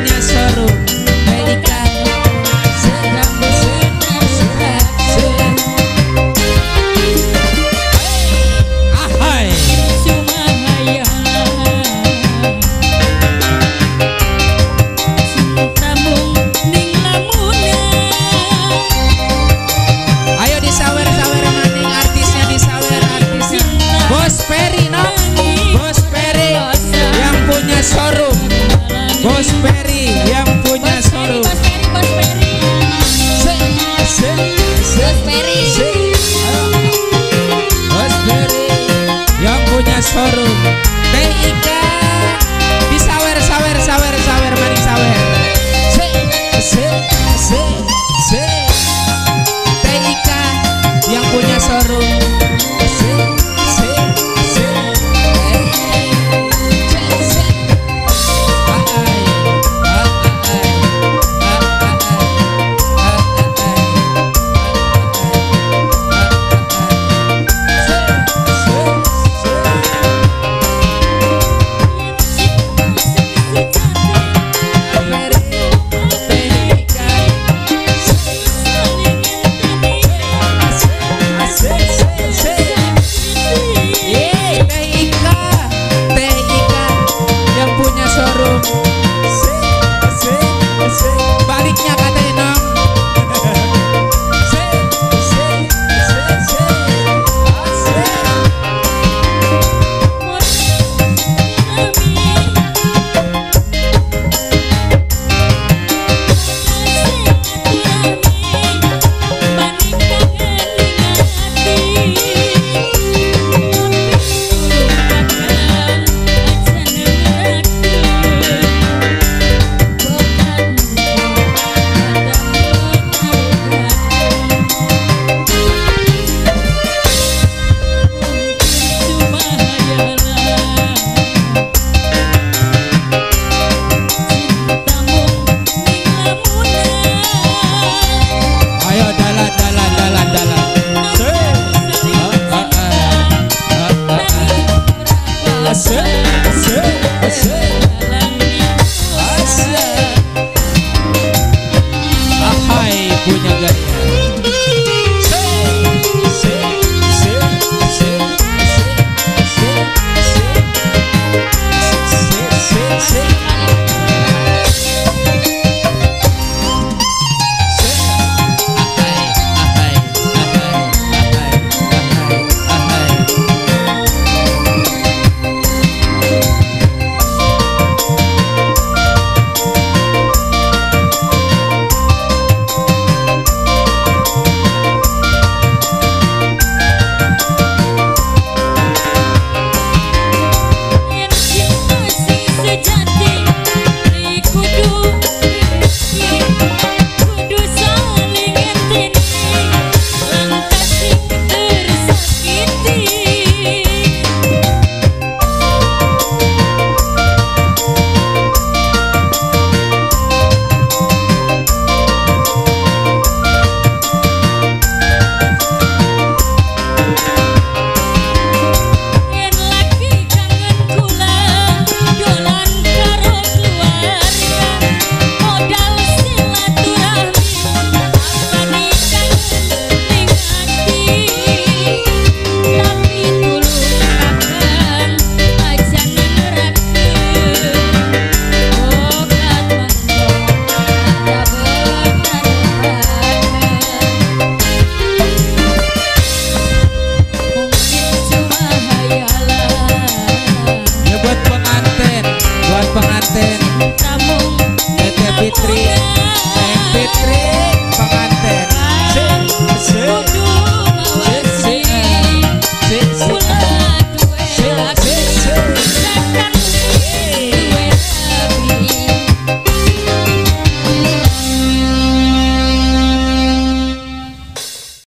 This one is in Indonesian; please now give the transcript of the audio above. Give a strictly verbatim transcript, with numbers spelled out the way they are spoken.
Punya Ferry yang